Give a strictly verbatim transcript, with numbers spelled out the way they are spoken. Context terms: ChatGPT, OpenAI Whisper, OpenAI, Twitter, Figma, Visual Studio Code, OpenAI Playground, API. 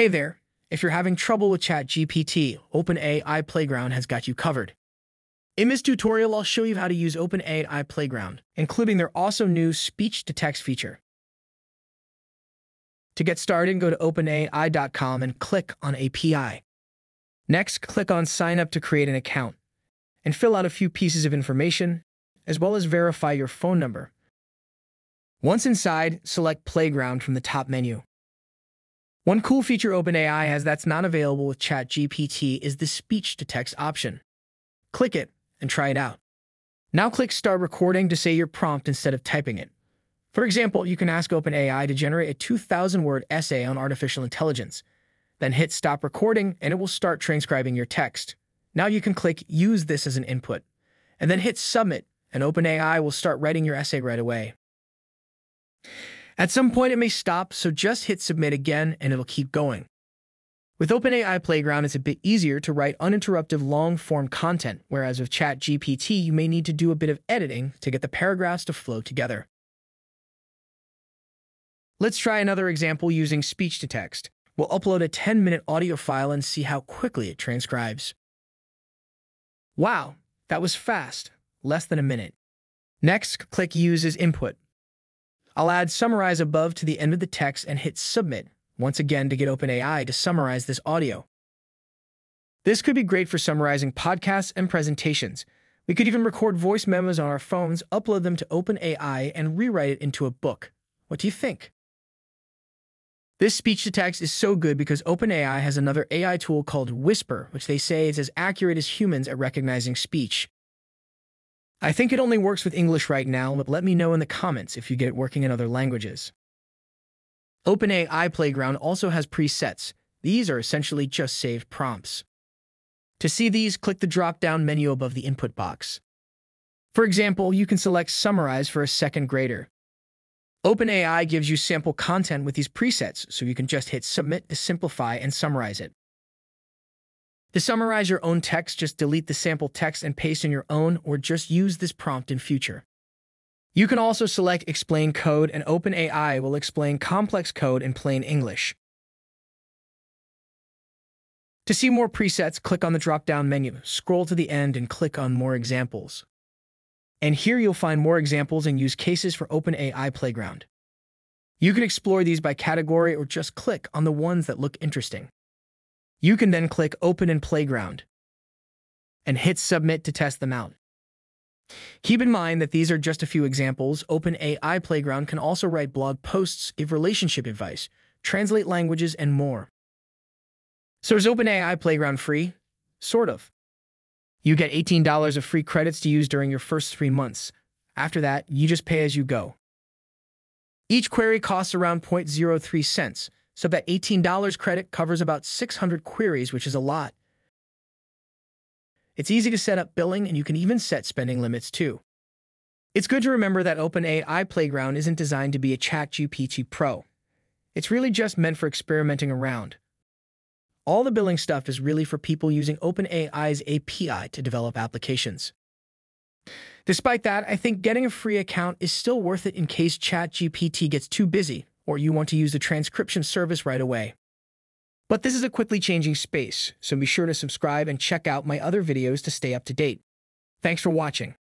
Hey there, if you're having trouble with ChatGPT, OpenAI Playground has got you covered. In this tutorial, I'll show you how to use OpenAI Playground, including their awesome new speech-to-text feature. To get started, go to open A I dot com and click on A P I. Next, click on Sign Up to create an account, and fill out a few pieces of information, as well as verify your phone number. Once inside, select Playground from the top menu. One cool feature OpenAI has that's not available with ChatGPT is the speech-to-text option. Click it and try it out. Now click Start Recording to say your prompt instead of typing it. For example, you can ask OpenAI to generate a two thousand word essay on artificial intelligence. Then hit Stop Recording and it will start transcribing your text. Now you can click Use this as an input, and then hit Submit, and OpenAI will start writing your essay right away. At some point it may stop, so just hit Submit again and it'll keep going. With OpenAI Playground, it's a bit easier to write uninterrupted long-form content, whereas with ChatGPT, you may need to do a bit of editing to get the paragraphs to flow together. Let's try another example using speech-to-text. We'll upload a ten minute audio file and see how quickly it transcribes. Wow, that was fast, less than a minute. Next, click Use as Input. I'll add Summarize above to the end of the text and hit Submit, once again to get OpenAI to summarize this audio. This could be great for summarizing podcasts and presentations. We could even record voice memos on our phones, upload them to OpenAI, and rewrite it into a book. What do you think? This speech-to-text is so good because OpenAI has another A I tool called Whisper, which they say is as accurate as humans at recognizing speech. I think it only works with English right now, but let me know in the comments if you get it working in other languages. OpenAI Playground also has presets. These are essentially just saved prompts. To see these, click the drop-down menu above the input box. For example, you can select Summarize for a second grader. OpenAI gives you sample content with these presets, so you can just hit Submit to simplify and summarize it. To summarize your own text, just delete the sample text and paste in your own, or just use this prompt in future. You can also select Explain Code, and OpenAI will explain complex code in plain English. To see more presets, click on the drop-down menu, scroll to the end, and click on More Examples. And here you'll find more examples and use cases for OpenAI Playground. You can explore these by category or just click on the ones that look interesting. You can then click Open in Playground and hit Submit to test them out. Keep in mind that these are just a few examples. OpenAI Playground can also write blog posts, give relationship advice, translate languages, and more. So is OpenAI Playground free? Sort of. You get eighteen dollars of free credits to use during your first three months. After that, you just pay as you go. Each query costs around zero point zero three cents, so that eighteen dollars credit covers about six hundred queries, which is a lot. It's easy to set up billing, and you can even set spending limits too. It's good to remember that OpenAI Playground isn't designed to be a ChatGPT Pro. It's really just meant for experimenting around. All the billing stuff is really for people using OpenAI's A P I to develop applications. Despite that, I think getting a free account is still worth it in case ChatGPT gets too busy or you want to use the transcription service right away. But this is a quickly changing space, so be sure to subscribe and check out my other videos to stay up to date. Thanks for watching.